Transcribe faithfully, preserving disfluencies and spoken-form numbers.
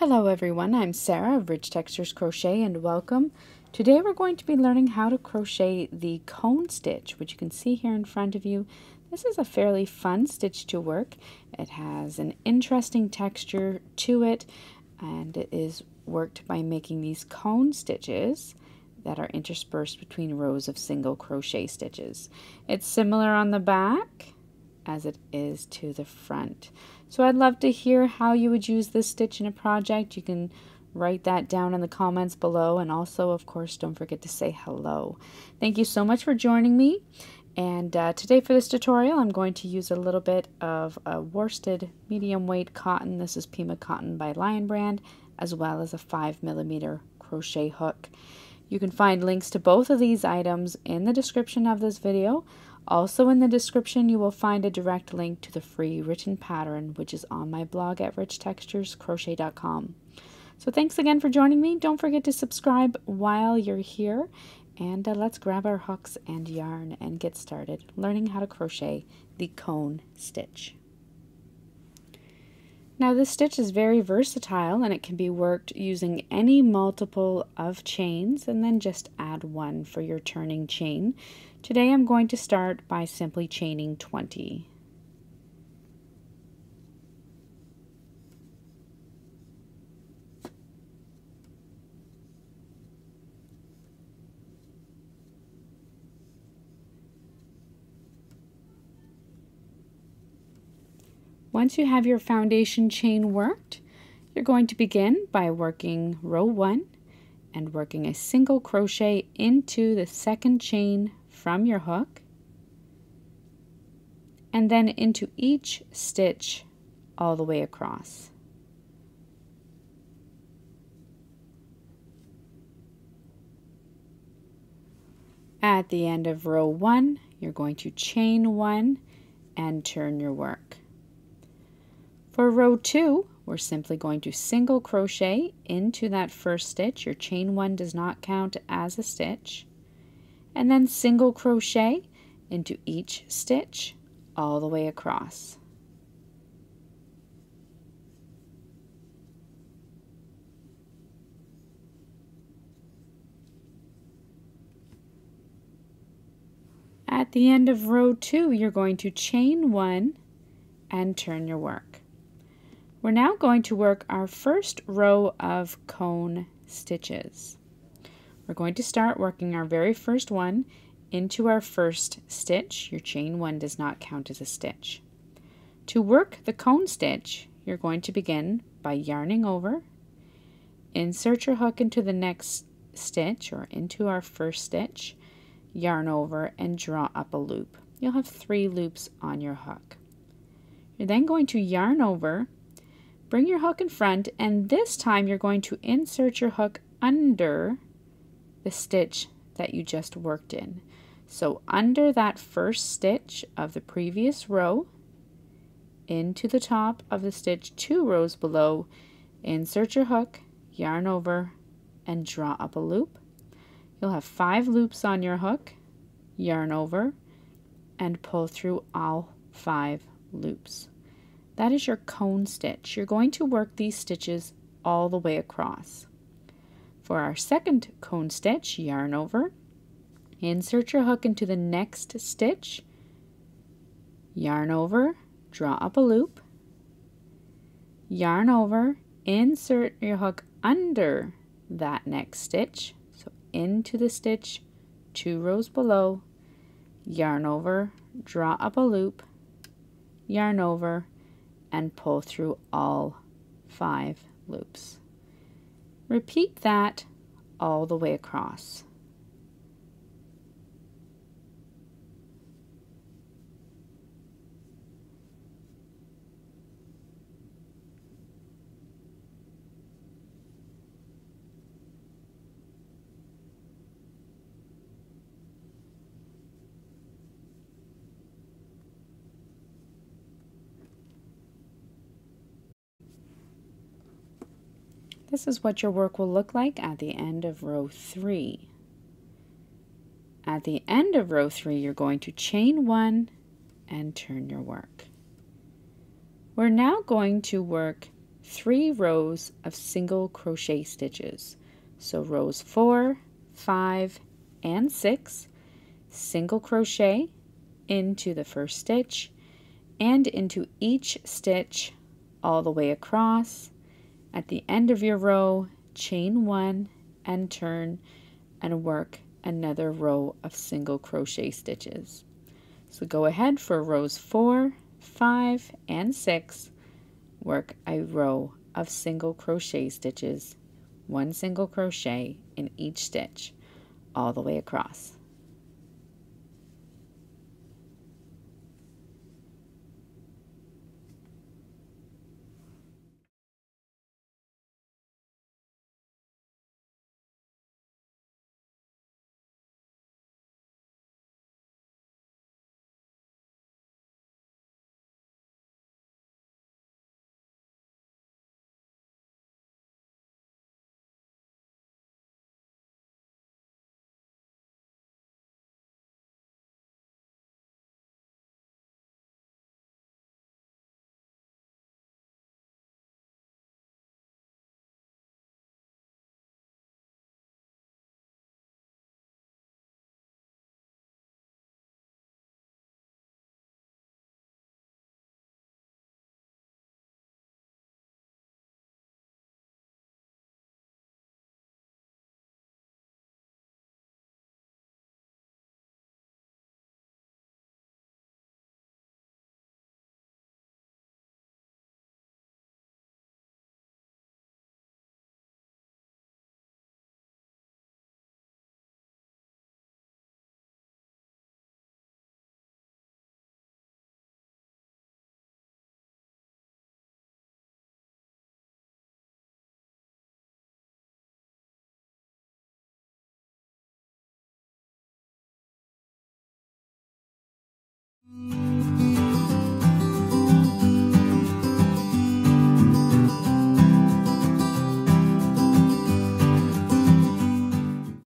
Hello everyone, I'm Sarah of Rich Textures Crochet and welcome. Today we're going to be learning how to crochet the cone stitch, which you can see here in front of you. This is a fairly fun stitch to work. It has an interesting texture to it and it is worked by making these cone stitches that are interspersed between rows of single crochet stitches. It's similar on the back as it is to the front. So I'd love to hear how you would use this stitch in a project. You can write that down in the comments below, and also of course don't forget to say hello. Thank you so much for joining me, and uh, today for this tutorial I'm going to use a little bit of a worsted medium weight cotton. This is Pima Cotton by Lion Brand, as well as a five millimeter crochet hook. You can find links to both of these items in the description of this video. Also in the description you will find a direct link to the free written pattern, which is on my blog at rich textures crochet dot com. So thanks again for joining me. Don't forget to subscribe while you're here, and uh, let's grab our hooks and yarn and get started learning how to crochet the cone stitch. Now this stitch is very versatile and it can be worked using any multiple of chains and then just add one for your turning chain. Today I'm going to start by simply chaining twenty. Once you have your foundation chain worked, you're going to begin by working row one and working a single crochet into the second chain from your hook, and then into each stitch all the way across. At the end of row one, you're going to chain one and turn your work. For row two, we're simply going to single crochet into that first stitch. Your chain one does not count as a stitch. And then single crochet into each stitch all the way across. At the end of row two, you're going to chain one and turn your work. We're now going to work our first row of cone stitches. We're going to start working our very first one into our first stitch. Your chain one does not count as a stitch. To work the cone stitch, you're going to begin by yarning over, insert your hook into the next stitch or into our first stitch, yarn over and draw up a loop. You'll have three loops on your hook. You're then going to yarn over, bring your hook in front, and this time you're going to insert your hook under the stitch that you just worked in. So under that first stitch of the previous row, into the top of the stitch two rows below, insert your hook, yarn over, and draw up a loop. You'll have five loops on your hook, yarn over, and pull through all five loops. That is your cone stitch. You're going to work these stitches all the way across. For our second cone stitch, yarn over, insert your hook into the next stitch, yarn over, draw up a loop, yarn over, insert your hook under that next stitch, so into the stitch two rows below, yarn over, draw up a loop, yarn over, and pull through all five loops. Repeat that all the way across. This is what your work will look like at the end of row three. At the end of row three, you're going to chain one and turn your work. We're now going to work three rows of single crochet stitches. So rows four, five, and six, single crochet into the first stitch and into each stitch all the way across. At the end of your row, chain one and turn and work another row of single crochet stitches. So go ahead for rows four, five, and six, work a row of single crochet stitches, one single crochet in each stitch all the way across.